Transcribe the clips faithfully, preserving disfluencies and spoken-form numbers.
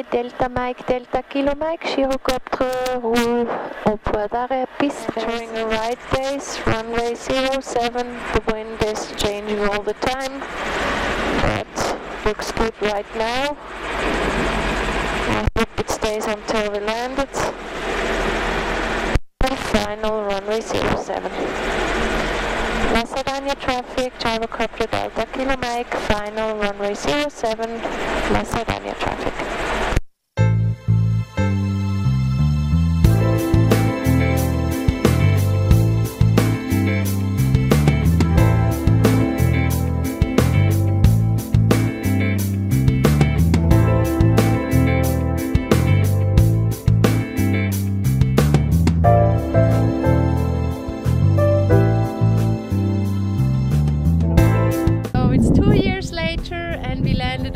L C, Delta Mike, Delta Kilo Mike, gyrocopter, roule en point d'arrêt, piste. Entering the right base, runway zero seven, the wind is changing all the time, but looks good right now. I hope it stays until we land it. And final runway zero seven. La Cerdanya traffic, gyrocopter Delta Kilo Mike, final runway zero seven, La Cerdanya traffic.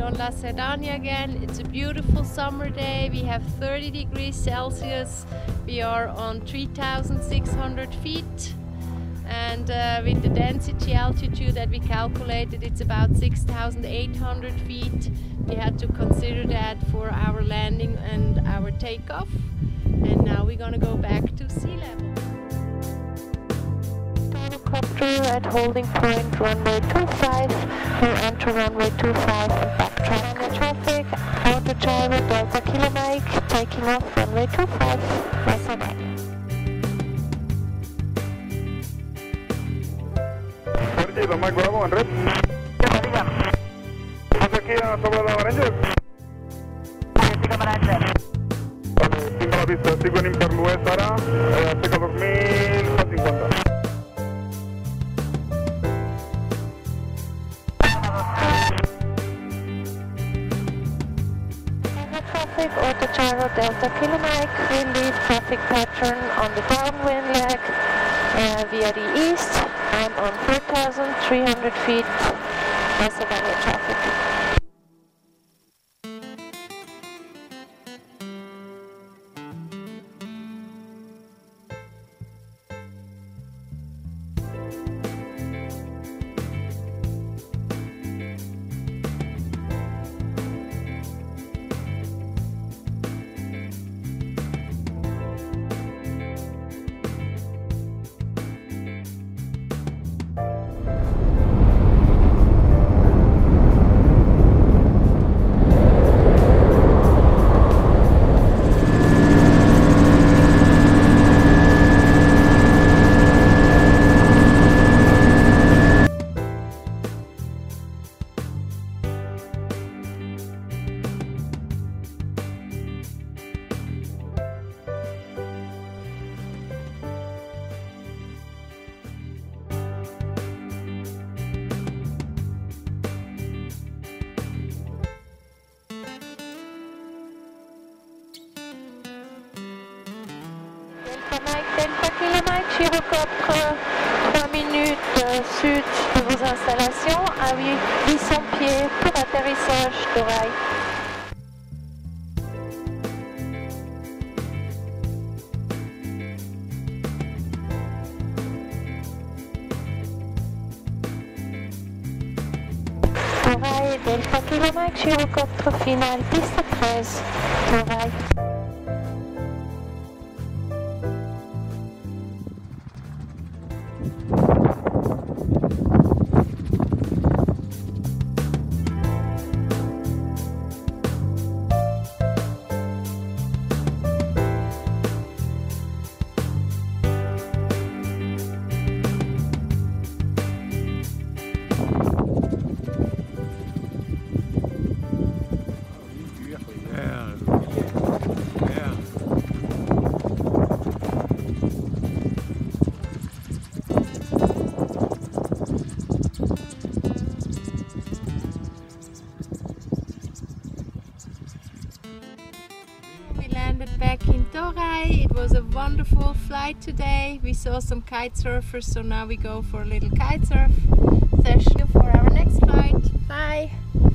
On La Cerdanya again. It's a beautiful summer day. We have thirty degrees Celsius. We are on three thousand six hundred feet, and uh, with the density altitude that we calculated, it's about six thousand eight hundred feet. We had to consider that for our landing and our takeoff, and now we're gonna go back to sea level. Helicopter at holding point runway two five, we'll enter runway two five and backtrack. The traffic, outer gyro Delta Kilo Mike, taking off runway two five, La Cerdanya. Perdido, Mike Bravo, en red. ¿Qué María? ¿Estás aquí sobre la Barangers? Sí, sigo para el red. Sigo la pista, sigo en Imperlues ahora, seco dos mil cincuenta. Autogyro Delta Kilo Mike, we leave traffic pattern on the downwind leg uh, via the east and on four thousand three hundred feet La Cerdanya traffic. Delta Kilo Mike, gyrocopter, trois minutes sud de vos installations, à huit cents pieds pour atterrissage de rail. De rail, Delta Kilo Mike, gyrocopter final, piste treize, de rail. Back in Toray. It was a wonderful flight today. We saw some kite surfers, so now we go for a little kite surf session for our next flight. Bye!